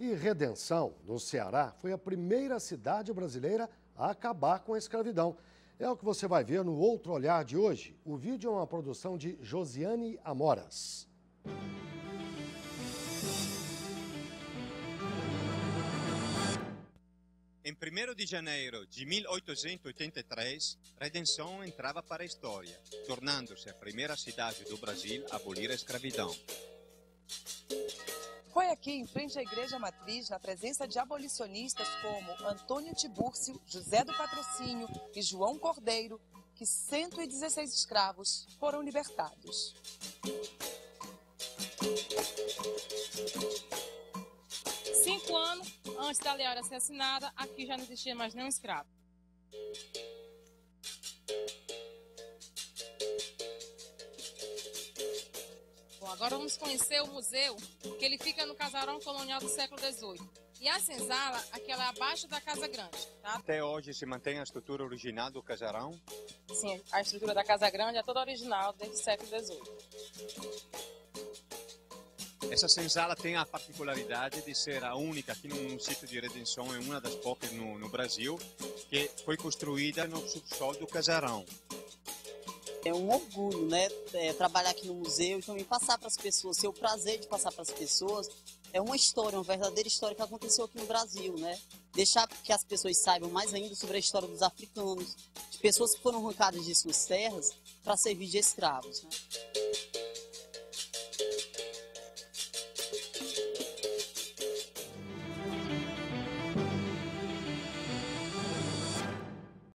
E Redenção, no Ceará, foi a primeira cidade brasileira a acabar com a escravidão. É o que você vai ver no Outro Olhar de hoje. O vídeo é uma produção de Josiane Amoras. Em 1º de janeiro de 1883, Redenção entrava para a história, tornando-se a primeira cidade do Brasil a abolir a escravidão. Foi aqui, em frente à Igreja Matriz, na presença de abolicionistas como Antônio Tibúrcio, José do Patrocínio e João Cordeiro, que 116 escravos foram libertados. Cinco anos antes da Lei Áurea ser assinada, aqui já não existia mais nenhum escravo. Bom, agora vamos conhecer o museu, que ele fica no casarão colonial do século XVIII. E a senzala, aquela é abaixo da Casa Grande, tá? Até hoje se mantém a estrutura original do casarão? Sim, a estrutura da Casa Grande é toda original desde o século XVIII. Essa senzala tem a particularidade de ser a única aqui no sítio de Redenção, é uma das poucas no Brasil, que foi construída no subsolo do casarão. É um orgulho, né, trabalhar aqui no museu e também passar para as pessoas, ter o prazer de passar para as pessoas. É uma história, uma verdadeira história que aconteceu aqui no Brasil, né? Deixar que as pessoas saibam mais ainda sobre a história dos africanos, de pessoas que foram arrancadas de suas terras para servir de escravos, né?